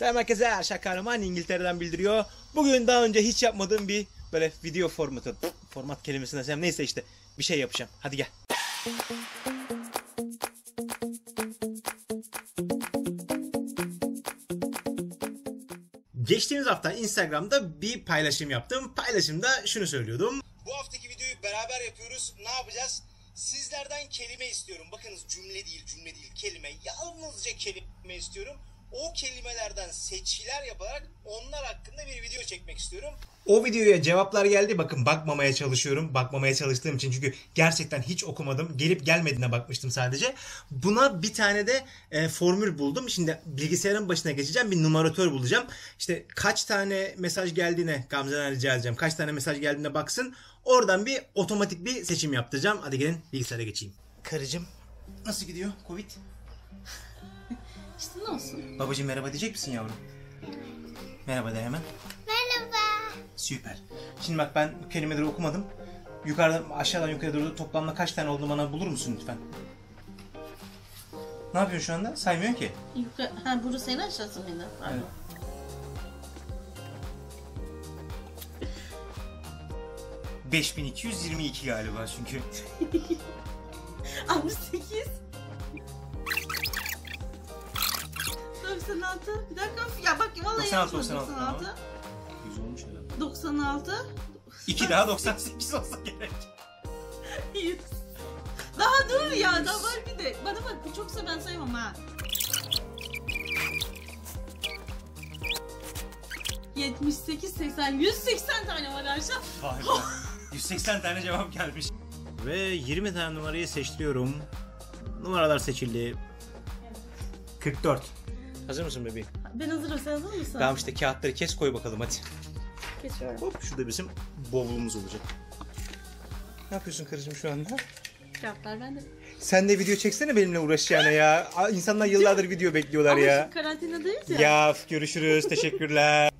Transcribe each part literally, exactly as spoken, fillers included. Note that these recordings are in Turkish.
Selam herkese, Erşah Kahraman İngiltere'den bildiriyor. Bugün daha önce hiç yapmadığım bir böyle video formatı, format kelimesini desem neyse işte bir şey yapacağım. Hadi gel. Geçtiğimiz hafta Instagram'da bir paylaşım yaptım. Paylaşımda şunu söylüyordum. Bu haftaki videoyu beraber yapıyoruz. Ne yapacağız? Sizlerden kelime istiyorum. Bakınız cümle değil, cümle değil, kelime. Yalnızca kelime istiyorum. O kelimelerden seçkiler yaparak onlar hakkında bir video çekmek istiyorum. O videoya cevaplar geldi. Bakın bakmamaya çalışıyorum. Bakmamaya çalıştığım için çünkü gerçekten hiç okumadım. Gelip gelmediğine bakmıştım sadece. Buna bir tane de e, formül buldum. Şimdi bilgisayarın başına geçeceğim. Bir numaratör bulacağım. İşte kaç tane mesaj geldiğine Gamze'den rica edeceğim. Kaç tane mesaj geldiğine baksın. Oradan bir otomatik bir seçim yaptıracağım. Hadi gelin bilgisayara geçeyim. Karıcığım nasıl gidiyor Covid? İşte ne olsun? Babacığım merhaba diyecek misin yavrum? Merhaba de hemen. Merhaba. Süper. Şimdi bak ben kelimeleri okumadım. Yukarıdan aşağıdan yukarı doğru toplamda kaç tane olduğunu bana bulur musun lütfen? Ne yapıyorsun şu anda? Saymıyor ki. Yukarı, ha burası en aşağısı mıydı? Evet. beş bin iki yüz yirmi iki galiba çünkü. altmış sekiz. doksan altı. Bir dakika. Ya bak vallahi doksan altı. yüz olmuş herhalde. doksan altı. iki daha doksan sekiz olsa gerek. yüz. Daha dur ya. yüz. Daha var bir de. Bana bak bu çoksa ben sayamam ha. yetmiş sekiz, seksen, yüz seksen tane var aşağı. Vay be. yüz seksen tane cevap gelmiş. Ve yirmi tane numarayı seçtiriyorum. Numaralar seçildi. kırk dört. Hazır mısın bebeğim? Ben hazırım, sen hazır mısın? Tamam işte kağıtları kes koy bakalım hadi. Kesiyorum. Hop şurada bizim bavulumuz olacak. Ne yapıyorsun karıcığım şu anda? Kağıtlar bende. Sen de video çeksene benimle uğraş yani ya. İnsanlar yıllardır video bekliyorlar ama ya. Ama karantinadayız ya. Ya görüşürüz teşekkürler.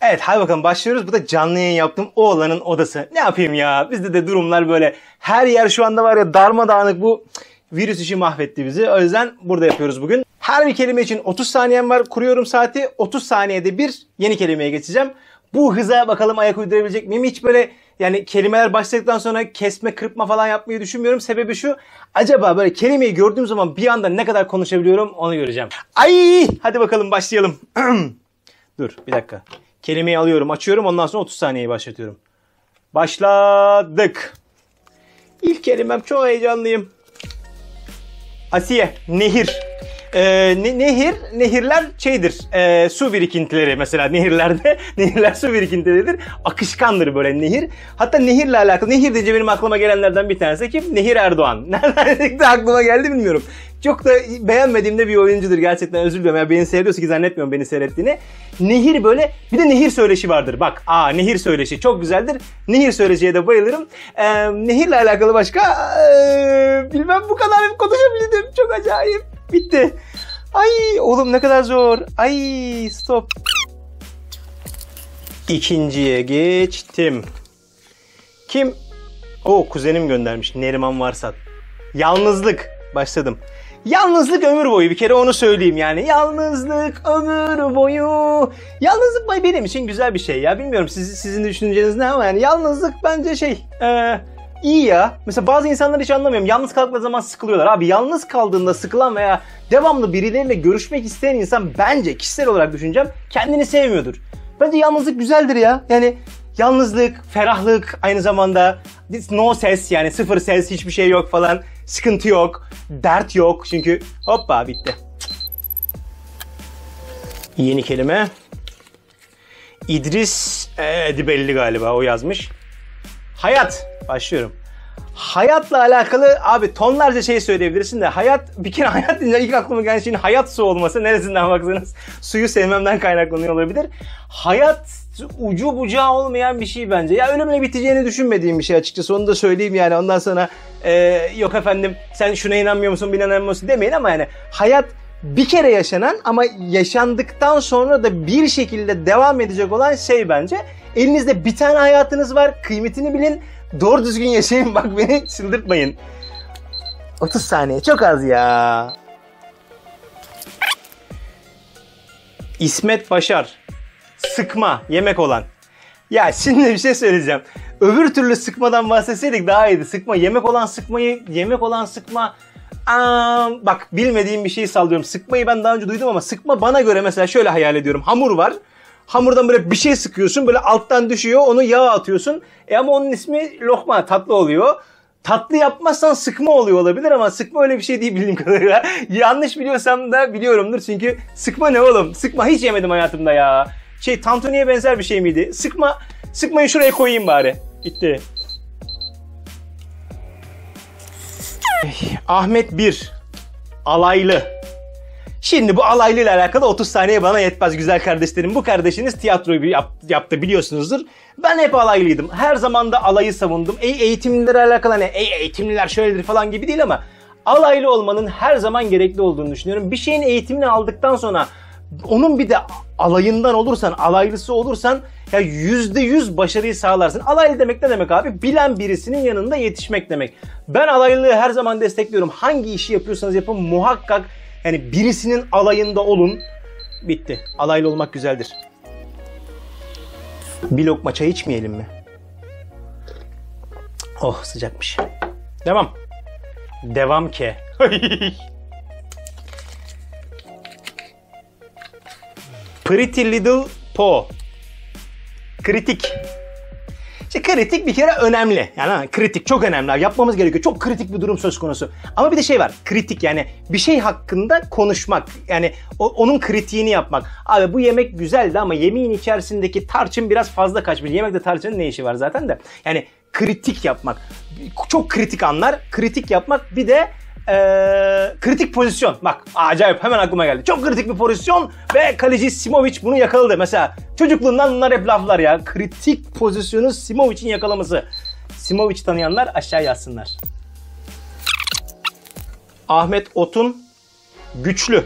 Evet hadi bakalım başlıyoruz. Bu da canlı yayın yaptım. Oğlanın odası. Ne yapayım ya? Bizde de durumlar böyle. Her yer şu anda var ya darmadağınık bu. Virüs işi mahvetti bizi. O yüzden burada yapıyoruz bugün. Her bir kelime için otuz saniyem var. Kuruyorum saati. otuz saniyede bir yeni kelimeye geçeceğim. Bu hıza bakalım ayak uydurabilecek miyim? Hiç böyle yani kelimeler başladıktan sonra kesme, kırpma falan yapmayı düşünmüyorum. Sebebi şu. Acaba böyle kelimeyi gördüğüm zaman bir anda ne kadar konuşabiliyorum onu göreceğim. Ay! Hadi bakalım başlayalım. Dur bir dakika. Kelimeyi alıyorum, açıyorum. Ondan sonra otuz saniyeyi başlatıyorum. Başladık. İlk kelimem çok heyecanlıyım. Asiye, nehir. Ee, ne, nehir, nehirler şeydir, e, su birikintileri mesela nehirlerde, nehirler su birikintileridir, akışkandır böyle nehir. Hatta nehirle alakalı, nehir deyince benim aklıma gelenlerden bir tanesi kim? Nehir Erdoğan. Nereden de aklıma geldi bilmiyorum. Çok da beğenmediğim de bir oyuncudur gerçekten özür diliyorum. Yani beni seyrediyorsa ki zannetmiyorum beni seyrettiğini. Nehir böyle, bir de nehir söyleşi vardır. Bak, aa nehir söyleşi çok güzeldir. Nehir söyleşiye de bayılırım. Ee, nehirle alakalı başka, ee, bilmem bu kadar konuşabildim. Çok acayip. Bitti. Ay oğlum ne kadar zor. Ay stop. İkinciye geçtim. Kim? O kuzenim göndermiş. Neriman Varsat. Yalnızlık. Başladım. Yalnızlık ömür boyu bir kere onu söyleyeyim yani. Yalnızlık ömür boyu. Yalnızlık benim için güzel bir şey ya. Bilmiyorum siz, sizin düşünceniz ne ama yani yalnızlık bence şey... Ee... İyi ya. Mesela bazı insanlar hiç anlamıyorum. Yalnız kaldıkları zaman sıkılıyorlar. Abi yalnız kaldığında sıkılan veya devamlı birileriyle görüşmek isteyen insan bence kişisel olarak düşüneceğim kendini sevmiyordur. Bence yalnızlık güzeldir ya. Yani yalnızlık, ferahlık aynı zamanda no ses yani sıfır ses hiçbir şey yok falan. Sıkıntı yok, dert yok çünkü hoppa bitti. Yeni kelime. İdris Edibelli galiba o yazmış. Hayat. Başlıyorum. Hayatla alakalı abi tonlarca şey söyleyebilirsin de hayat bir kere hayat deyince ilk aklıma gelen şeyin hayat su olması neresinden baksanız suyu sevmemden kaynaklanıyor olabilir. Hayat ucu bucağı olmayan bir şey bence. Ya ölümle biteceğini düşünmediğim bir şey açıkçası onu da söyleyeyim yani ondan sonra e, yok efendim sen şuna inanmıyor musun buna inanmıyor musun demeyin ama yani hayat bir kere yaşanan ama yaşandıktan sonra da bir şekilde devam edecek olan şey bence. Elinizde bir tane hayatınız var kıymetini bilin. Doğru düzgün yaşayın bak beni çıldırtmayın. otuz saniye çok az ya. İsmet Başar. Sıkma, yemek olan. Ya şimdi bir şey söyleyeceğim. Öbür türlü sıkmadan bahsetseydik daha iyiydi. Sıkma, yemek olan sıkmayı, yemek olan sıkma. Aa, bak bilmediğim bir şeyi sallıyorum. Sıkmayı ben daha önce duydum ama sıkma bana göre mesela şöyle hayal ediyorum. Hamur var. Hamurdan böyle bir şey sıkıyorsun. Böyle alttan düşüyor. Onu yağa atıyorsun. E ama onun ismi lokma, tatlı oluyor. Tatlı yapmazsan sıkma oluyor olabilir ama sıkma öyle bir şey değil bildiğim kadarıyla. Yanlış biliyorsam da biliyorumdur çünkü sıkma ne oğlum? Sıkma hiç yemedim hayatımda ya. Şey tantuniye benzer bir şey miydi? Sıkma, sıkmayı şuraya koyayım bari. Bitti. Ahmet bir. Alaylı. Şimdi bu Alaylı ile alakalı otuz saniye bana yetmez güzel kardeşlerim. Bu kardeşiniz tiyatroyu yap, yaptı biliyorsunuzdur. Ben hep alaylıydım. Her zaman da alayı savundum. E, eğitimlilere alakalı hani e, eğitimliler şöyledir falan gibi değil ama alaylı olmanın her zaman gerekli olduğunu düşünüyorum. Bir şeyin eğitimini aldıktan sonra onun bir de alayından olursan, alaylısı olursan ya yüzde yüz başarıyı sağlarsın. Alaylı demek ne demek abi? Bilen birisinin yanında yetişmek demek. Ben alaylılığı her zaman destekliyorum. Hangi işi yapıyorsanız yapın muhakkak yani birisinin alayında olun. Bitti. Alaylı olmak güzeldir. Bir lokma çay içmeyelim mi? Oh sıcakmış. Devam. Devam ki. Pretty Little Po. Kritik. İşte kritik bir kere önemli. Yani ha, kritik çok önemli. Yapmamız gerekiyor. Çok kritik bir durum söz konusu. Ama bir de şey var. Kritik yani bir şey hakkında konuşmak. Yani o, onun kritiğini yapmak. Abi bu yemek güzeldi ama yemeğin içerisindeki tarçın biraz fazla kaçmış. Yemekte tarçının ne işi var zaten de. Yani kritik yapmak. Çok kritik anlar. Kritik yapmak bir de Ee, kritik pozisyon. Bak acayip hemen aklıma geldi. Çok kritik bir pozisyon ve kaleci Simoviç bunu yakaladı. Mesela çocukluğundan bunlar hep laflar ya. Kritik pozisyonu Simoviç'in yakalaması. Simoviç tanıyanlar aşağı yazsınlar. Ahmet Otun güçlü.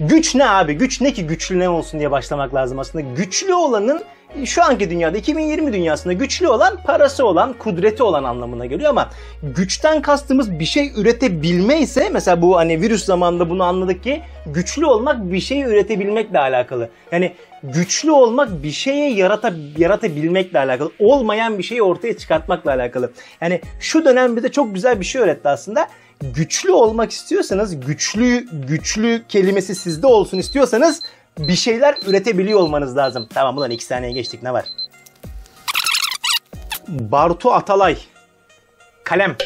Güç ne abi? Güç ne ki güçlü ne olsun diye başlamak lazım aslında. Güçlü olanın şu anki dünyada iki bin yirmi dünyasında güçlü olan parası olan, kudreti olan anlamına geliyor ama güçten kastımız bir şey üretebilme ise mesela bu hani virüs zamanında bunu anladık ki güçlü olmak bir şeyi üretebilmekle alakalı. Yani güçlü olmak bir şeye yarata, yaratabilmekle alakalı. Olmayan bir şeyi ortaya çıkartmakla alakalı. Yani şu dönem bize çok güzel bir şey öğretti aslında. Güçlü olmak istiyorsanız, güçlü güçlü kelimesi sizde olsun istiyorsanız bir şeyler üretebiliyor olmanız lazım. Tamam ulan iki saniye geçtik ne var? Bartu Atalay. Kalem.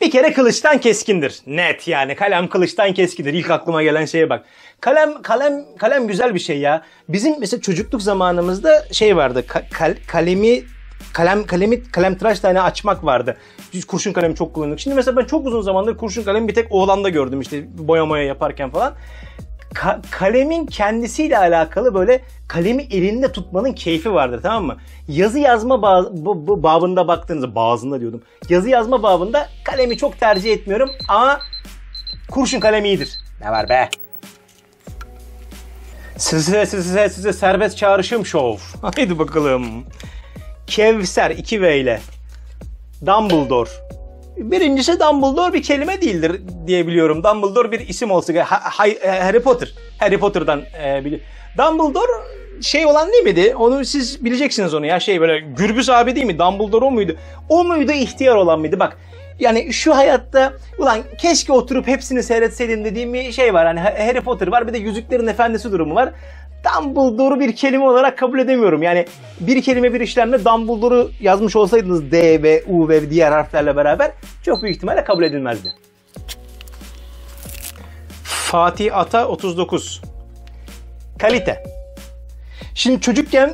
Bir kere kılıçtan keskindir. Net yani kalem kılıçtan keskindir. İlk aklıma gelen şeye bak. Kalem kalem kalem güzel bir şey ya. Bizim mesela çocukluk zamanımızda şey vardı. Ka kal kalemi Kalem kalemi kalem tıraş tane açmak vardı. Biz kurşun kalemi çok kullandık. Şimdi mesela ben çok uzun zamandır kurşun kalemi bir tek oğlanda gördüm işte boyamaya yaparken falan. Ka kalemin kendisiyle alakalı böyle kalemi elinde tutmanın keyfi vardır tamam mı? Yazı yazma ba bu, bu babında baktığınızda bazında diyordum. Yazı yazma babında kalemi çok tercih etmiyorum ama kurşun kalem iyidir. Ne var be? Size size size serbest çağrışım şov. Haydi bakalım. Kevser iki V ile Dumbledore. Birincisi Dumbledore bir kelime değildir diye biliyorum. Dumbledore bir isim olsa ha, ha, Harry Potter. Harry Potter'dan e, biliyorum. Dumbledore şey olan değil miydi? Onu siz bileceksiniz onu ya şey böyle Gürbüz abi değil mi? Dumbledore o muydu? O muydu ihtiyar olan mıydı? Bak yani şu hayatta ulan keşke oturup hepsini seyretseydim dediğim bir şey var. Hani Harry Potter var bir de Yüzüklerin Efendisi durumu var. Dumbledore'u bir kelime olarak kabul edemiyorum. Yani bir kelime bir işlemle Dumbledore'u yazmış olsaydınız D ve U ve diğer harflerle beraber çok büyük ihtimalle kabul edilmezdi. Fatih Ata otuz dokuz. Kalite. Şimdi çocukken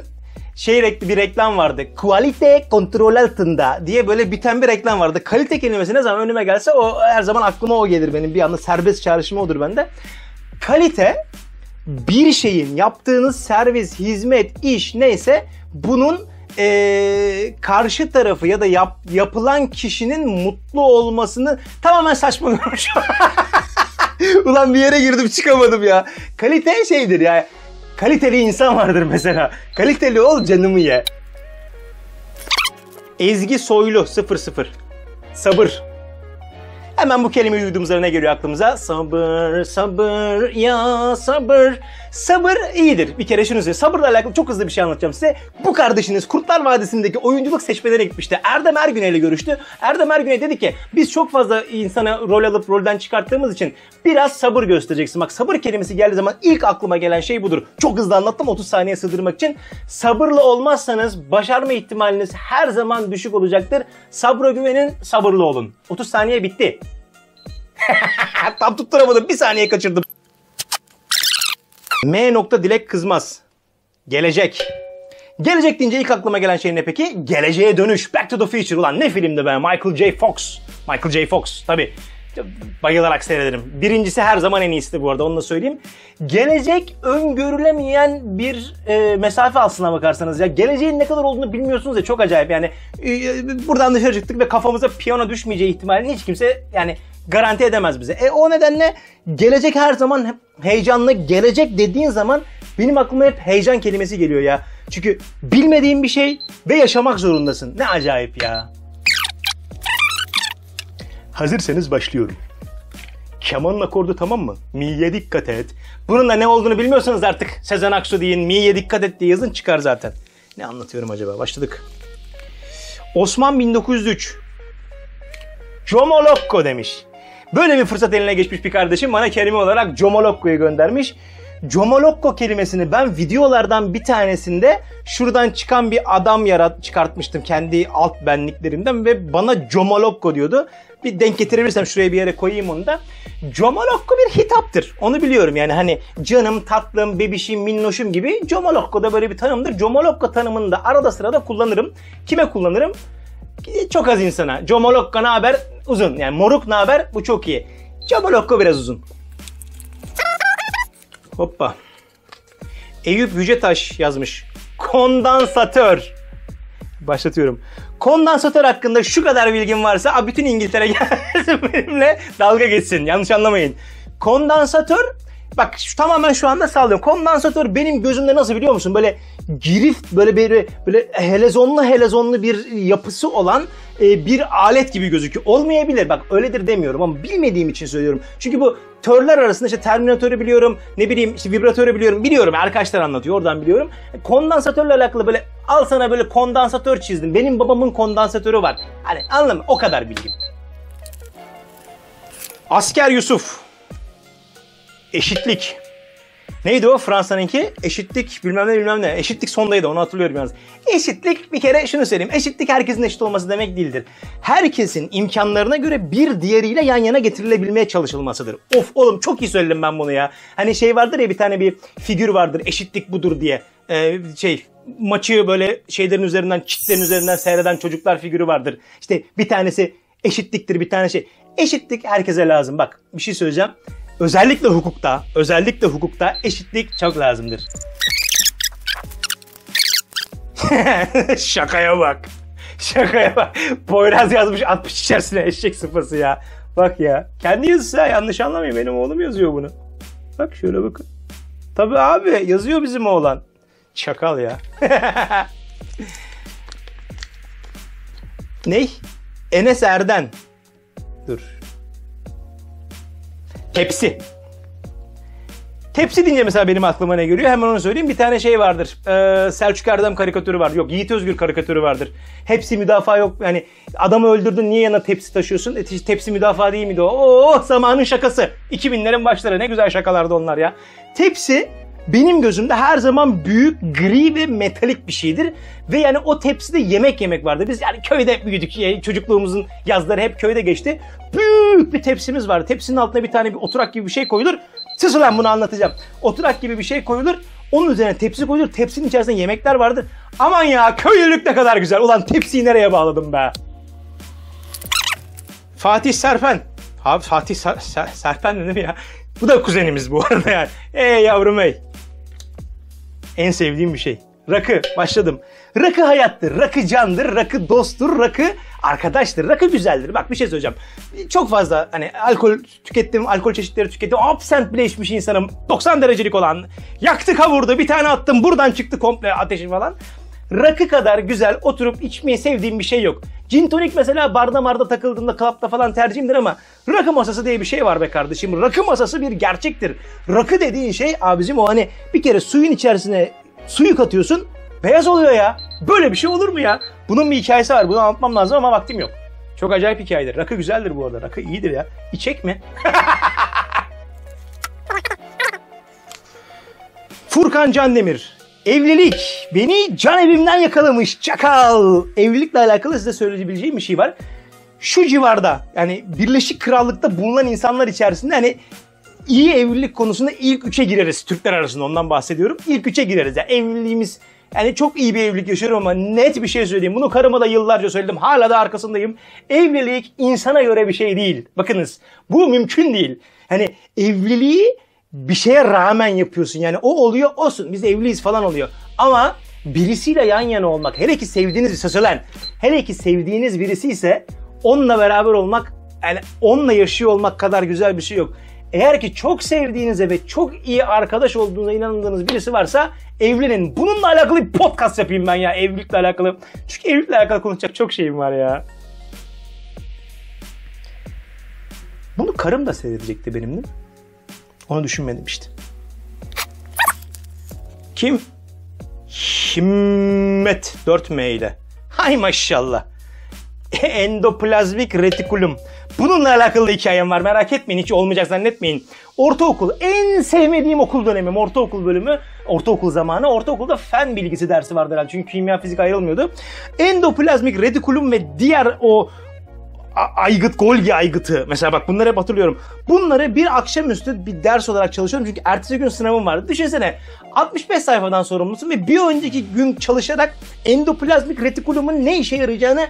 şey bir reklam vardı. Kalite kontrol altında diye böyle biten bir reklam vardı. Kalite kelimesi ne zaman önüme gelse o her zaman aklıma o gelir benim. Bir anda serbest çağrışımı odur bende. Kalite bir şeyin yaptığınız servis, hizmet, iş neyse bunun ee, karşı tarafı ya da yap, yapılan kişinin mutlu olmasını tamamen saçma görmüşüm. Ulan bir yere girdim çıkamadım ya. Kalite şeydir ya. Kaliteli insan vardır mesela. Kaliteli ol canımı ye. Ezgi Soylu sıfır sıfır. Sabır. Hemen bu kelimeyi duyduğumuzda ne geliyor aklımıza? Sabır, sabır, ya sabır. Sabır iyidir. Bir kere şunu söyleyeyim. Sabırla alakalı çok hızlı bir şey anlatacağım size. Bu kardeşiniz Kurtlar Vadisi'ndeki oyunculuk seçmelerine gitmişti. Erdem Ergüney ile görüştü. Erdem Ergüney dedi ki biz çok fazla insana rol alıp rolden çıkarttığımız için biraz sabır göstereceksin. Bak sabır kelimesi geldiği zaman ilk aklıma gelen şey budur. Çok hızlı anlattım otuz saniye sığdırmak için. Sabırlı olmazsanız başarma ihtimaliniz her zaman düşük olacaktır. Sabra güvenin, sabırlı olun. otuz saniye bitti. Tam tutturamadım. Bir saniye kaçırdım. M nokta Dilek Kızmaz. Gelecek. Gelecek deyince ilk aklıma gelen şey ne peki? Geleceğe dönüş. Back to the Future. Ulan ne filmdi be? Michael J. Fox. Michael J. Fox. Tabii. Bayılarak seyrederim. Birincisi her zaman en iyisi bu arada. Onu da söyleyeyim. Gelecek öngörülemeyen bir e, mesafe aslına bakarsanız ya. Geleceğin ne kadar olduğunu bilmiyorsunuz ya. Çok acayip yani. E, buradan dışarı çıktık ve kafamıza piyano düşmeyeceği ihtimalini hiç kimse yani garanti edemez bize. E o nedenle gelecek her zaman hep heyecanlı. Gelecek dediğin zaman benim aklıma hep heyecan kelimesi geliyor ya. Çünkü bilmediğin bir şey ve yaşamak zorundasın. Ne acayip ya. Hazırsanız başlıyorum. Kemanın akordu tamam mı? Mi'ye dikkat et. Bunun da ne olduğunu bilmiyorsanız artık Sezen Aksu deyin, Mi'ye dikkat et diye yazın çıkar zaten. Ne anlatıyorum acaba? Başladık. Osman bin dokuz yüz üç. Comolokko demiş. Böyle bir fırsat eline geçmiş bir kardeşim bana kelime olarak Comolokko'yu göndermiş. Comolokko kelimesini ben videolardan bir tanesinde şuradan çıkan bir adam yarat çıkartmıştım kendi alt benliklerimden ve bana Comolokko diyordu. Bir denk getirebilirsem şuraya bir yere koyayım onu da. Comolokko bir hitaptır. Onu biliyorum yani hani canım, tatlım, bebişim, minnoşum gibi Comolokko da böyle bir tanımdır. Comolokko tanımını da arada sırada kullanırım. Kime kullanırım? Çok az insana. Comolokko ne haber? Uzun. Yani moruk ne haber? Bu çok iyi. Comolokko biraz uzun. Hoppa. Eyüp Yücetaş yazmış. Kondansatör. Başlatıyorum. Kondansatör hakkında şu kadar bilgim varsa bütün İngiltere gelsin benimle dalga geçsin. Yanlış anlamayın. Kondansatör, bak şu, tamamen şu anda sallıyorum. Kondansatör benim gözümde nasıl biliyor musun? Böyle girift, böyle böyle, böyle helezonlu helezonlu bir yapısı olan e, bir alet gibi gözüküyor. Olmayabilir. Bak öyledir demiyorum ama bilmediğim için söylüyorum. Çünkü bu törler arasında işte terminatörü biliyorum, ne bileyim işte vibratörü biliyorum. Biliyorum arkadaşlar anlatıyor oradan biliyorum. Kondansatörle alakalı böyle al sana böyle kondansatör çizdim. Benim babamın kondansatörü var. Hani anlamı o kadar bilgim. Asker Yusuf. Eşitlik. Neydi o Fransa'nınki? Eşitlik bilmem ne bilmem ne. Eşitlik sondaydı onu hatırlıyorum yalnız. Eşitlik bir kere şunu söyleyeyim. Eşitlik herkesin eşit olması demek değildir. Herkesin imkanlarına göre bir diğeriyle yan yana getirilebilmeye çalışılmasıdır. Of oğlum çok iyi söyledim ben bunu ya. Hani şey vardır ya bir tane bir figür vardır eşitlik budur diye. Ee, şey maçı böyle şeylerin üzerinden çitlerin üzerinden seyreden çocuklar figürü vardır. İşte bir tanesi eşitliktir bir tane şey. Eşitlik herkese lazım. Bak bir şey söyleyeceğim. Özellikle hukukta, özellikle hukukta eşitlik çok lazımdır. Şakaya bak. Şakaya bak. Poyraz yazmış altmış içerisine eşek sıfası ya. Bak ya. Kendi yazısı ya. Yanlış anlamayın. Benim oğlum yazıyor bunu. Bak şöyle bakın. Tabii abi yazıyor bizim oğlan. Çakal ya. Ney? Enes Erden. Dur. Tepsi. Tepsi deyince mesela benim aklıma ne geliyor? Hemen onu söyleyeyim. Bir tane şey vardır. Ee, Selçuk Erdem karikatürü vardır. Yok Yiğit Özgür karikatürü vardır. Hepsi müdafaa yok. Yani adamı öldürdün niye yana tepsi taşıyorsun? E, tepsi müdafaa değil miydi o? Oo zamanın şakası. iki binlerin başları ne güzel şakalardı onlar ya. Tepsi benim gözümde her zaman büyük, gri ve metalik bir şeydir. Ve yani o tepside yemek yemek vardı. Biz yani köyde büyüdük. Çocukluğumuzun yazları hep köyde geçti. Büyük bir tepsimiz vardı. Tepsinin altına bir tane bir oturak gibi bir şey koyulur. Siz ulan bunu anlatacağım. Oturak gibi bir şey koyulur. Onun üzerine tepsi koyulur. Tepsinin içerisinde yemekler vardır. Aman ya köylülük ne kadar güzel. Ulan tepsiyi nereye bağladım be? Fatih Serpen. Abi Fatih Ser Ser Serpen değil mi ya? Bu da kuzenimiz bu arada yani. Ey yavrum ey. En sevdiğim bir şey. Rakı. Başladım. Rakı hayattır, rakı candır, rakı dosttur, rakı arkadaştır, rakı güzeldir. Bak bir şey söyleyeceğim. Çok fazla hani alkol tükettim, alkol çeşitleri tükettim. Absent bile içmiş insanım. doksan derecelik olan. Yaktı kavurdu, bir tane attım, buradan çıktı komple ateşi falan. rakı kadar güzel oturup içmeye sevdiğim bir şey yok. Gin tonik mesela barda marda takıldığında klapta falan tercihimdir ama rakı masası diye bir şey var be kardeşim. Rakı masası bir gerçektir. Rakı dediğin şey abicim o hani bir kere suyun içerisine suyu katıyorsun beyaz oluyor ya. Böyle bir şey olur mu ya? Bunun bir hikayesi var. Bunu anlatmam lazım ama vaktim yok. Çok acayip hikayedir. Rakı güzeldir bu arada. Rakı iyidir ya. İçek mi? Furkan Candemir. Evlilik. Beni can evimden yakalamış. Çakal. Evlilikle alakalı size söyleyebileceğim bir şey var. Şu civarda yani Birleşik Krallık'ta bulunan insanlar içerisinde hani iyi evlilik konusunda ilk üçe gireriz. Türkler arasında ondan bahsediyorum. İlk üçe gireriz. Yani evliliğimiz... Yani çok iyi bir evlilik yaşıyorum ama net bir şey söyleyeyim. Bunu karıma da yıllarca söyledim. Hala da arkasındayım. Evlilik insana göre bir şey değil. Bakınız bu mümkün değil. Hani evliliği bir şeye rağmen yapıyorsun. Yani o oluyor olsun. Biz evliyiz falan oluyor. Ama birisiyle yan yana olmak. Hele ki sevdiğiniz bir sözülen. Hele ki sevdiğiniz birisi ise onunla beraber olmak. Yani onunla yaşıyor olmak kadar güzel bir şey yok. Eğer ki çok sevdiğinize ve çok iyi arkadaş olduğuna inandığınız birisi varsa evlenin. Bununla alakalı bir podcast yapayım ben ya evlilikle alakalı. Çünkü evlilikle alakalı konuşacak çok şeyim var ya. Bunu karım da seyredecekti benimle. Onu düşünmedim işte. Kim? Kimmet dört M ile. Hay maşallah. Endoplazmik retikulum. Bununla alakalı hikayem var. Merak etmeyin. Hiç olmayacak zannetmeyin. Ortaokul. En sevmediğim okul dönemim. Ortaokul bölümü. Ortaokul zamanı. Ortaokulda fen bilgisi dersi vardı herhalde. Çünkü kimya fizik ayrılmıyordu. Endoplazmik retikulum ve diğer o aygıt, Golgi aygıtı. Mesela bak bunları hep hatırlıyorum. Bunları bir akşamüstü bir ders olarak çalışıyorum. Çünkü ertesi gün sınavım vardı. Düşünsene altmış beş sayfadan sorumlusun ve bir önceki gün çalışarak endoplazmik retikulumun ne işe yarayacağını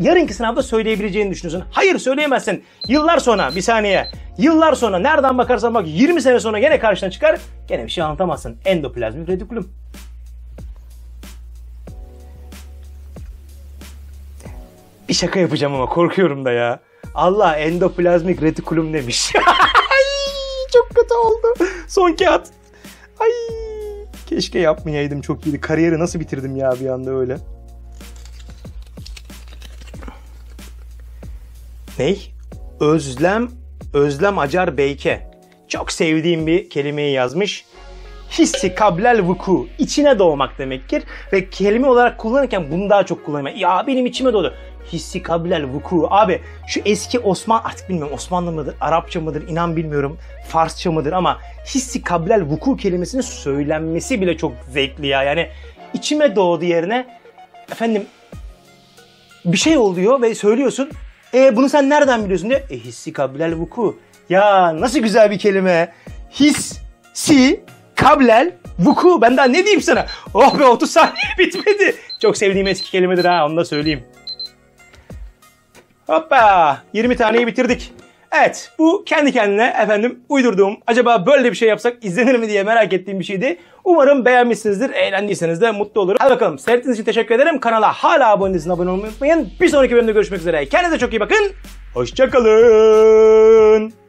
yarınki sınavda söyleyebileceğini düşünüyorsun. Hayır söyleyemezsin. Yıllar sonra bir saniye. Yıllar sonra nereden bakarsan bak yirmi sene sonra gene karşına çıkar. Gene bir şey anlatamazsın. Endoplazmik retikulum. Bir şaka yapacağım ama korkuyorum da ya. Allah endoplazmik retikulum demiş. Çok kötü oldu. Son kağıt. Ay, keşke yapmayaydım çok iyiydi. Kariyeri nasıl bitirdim ya bir anda öyle. Ney? Özlem, Özlem Acar Beyke. Çok sevdiğim bir kelimeyi yazmış. Hissi kablel vuku. İçine doğmak demektir. Ve kelime olarak kullanırken bunu daha çok kullanıyorum. Ya benim içime doğdu. Hissi kablel vuku. Abi şu eski Osman, artık bilmiyorum Osmanlı mıdır, Arapça mıdır, inan bilmiyorum, Farsça mıdır ama hissi kablel vuku kelimesinin söylenmesi bile çok zevkli ya. Yani içime doğdu yerine efendim bir şey oluyor ve söylüyorsun. E bunu sen nereden biliyorsun diyor. E hissi kablel vuku. Ya nasıl güzel bir kelime. Hissi kablel vuku. Ben daha ne diyeyim sana? Oh be otuz saniye bitmedi. Çok sevdiğim eski kelimedir ha onu da söyleyeyim. Hoppa yirmi taneyi bitirdik. Evet bu kendi kendine efendim uydurduğum acaba böyle bir şey yapsak izlenir mi diye merak ettiğim bir şeydi. Umarım beğenmişsinizdir, eğlendiyseniz de mutlu olurum. Hadi bakalım seyrettiğiniz için teşekkür ederim. Kanala hala abone değilseniz abone olmayı unutmayın. Bir sonraki bölümde görüşmek üzere. Kendinize çok iyi bakın. Hoşçakalın.